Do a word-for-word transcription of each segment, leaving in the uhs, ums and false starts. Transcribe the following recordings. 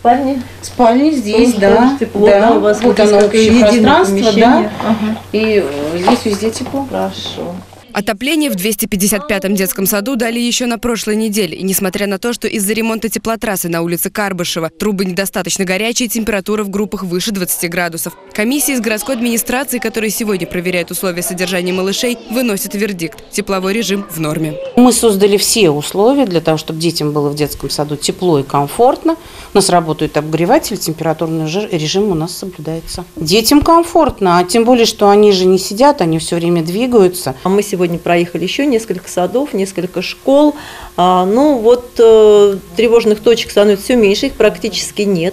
Спальни? Спальни здесь, тоже, да. Тоже тепло, да. Да. У вас вот оно, пространство, да. Ага. И здесь везде тепло. Хорошо. Отопление в двести пятьдесят пятом детском саду дали еще на прошлой неделе. И несмотря на то, что из-за ремонта теплотрассы на улице Карбышева трубы недостаточно горячие, температура в группах выше двадцати градусов. Комиссия из городской администрации, которая сегодня проверяет условия содержания малышей, выносит вердикт. Тепловой режим в норме. Мы создали все условия для того, чтобы детям было в детском саду тепло и комфортно. У нас работает обогреватель, температурный режим у нас соблюдается. Детям комфортно, а тем более, что они же не сидят, они все время двигаются. А мы сегодня Сегодня проехали еще несколько садов, несколько школ. Ну вот тревожных точек становится все меньше, их практически нет.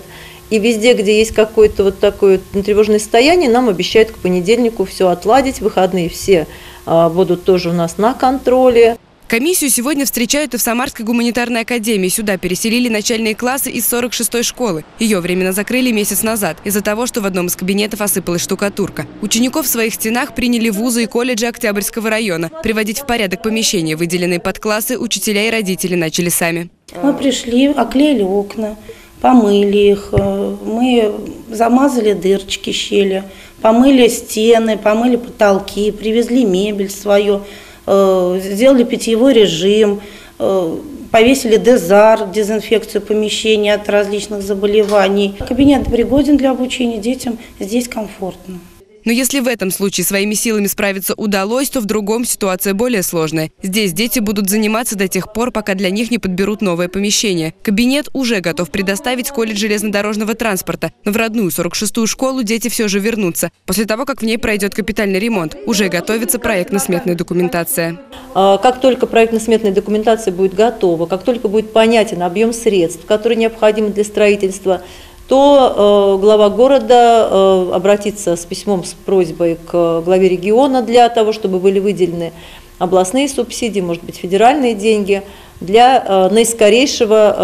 И везде, где есть какое-то вот такое тревожное состояние, нам обещают к понедельнику все отладить. Выходные все будут тоже у нас на контроле. Комиссию сегодня встречают и в Самарской гуманитарной академии. Сюда переселили начальные классы из сорок шестой школы. Ее временно закрыли месяц назад из-за того, что в одном из кабинетов осыпалась штукатурка. Учеников в своих стенах приняли вузы и колледжи Октябрьского района. Приводить в порядок помещения, выделенные под классы, учителя и родители начали сами. Мы пришли, оклеили окна, помыли их, мы замазали дырочки, щели, помыли стены, помыли потолки, привезли мебель свою. Сделали питьевой режим, повесили дезар, дезинфекцию помещения от различных заболеваний. Кабинет пригоден для обучения детям, здесь комфортно. Но если в этом случае своими силами справиться удалось, то в другом ситуация более сложная. Здесь дети будут заниматься до тех пор, пока для них не подберут новое помещение. Кабинет уже готов предоставить колледж железнодорожного транспорта. Но в родную сорок шестую школу дети все же вернутся. После того, как в ней пройдет капитальный ремонт, уже готовится проектно-сметная документация. Как только проектно-сметная документация будет готова, как только будет понятен объем средств, которые необходимы для строительства, то э, глава города э, обратится с письмом с просьбой к главе региона для того, чтобы были выделены областные субсидии, может быть, федеральные деньги для э, наискорейшего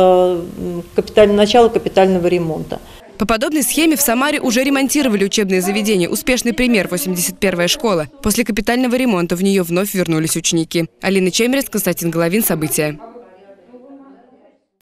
э, капиталь... начала капитального ремонта. По подобной схеме в Самаре уже ремонтировали учебные заведения. Успешный пример – восемьдесят первая школа. После капитального ремонта в нее вновь вернулись ученики. Алина Чемерест, Константин Головин. События.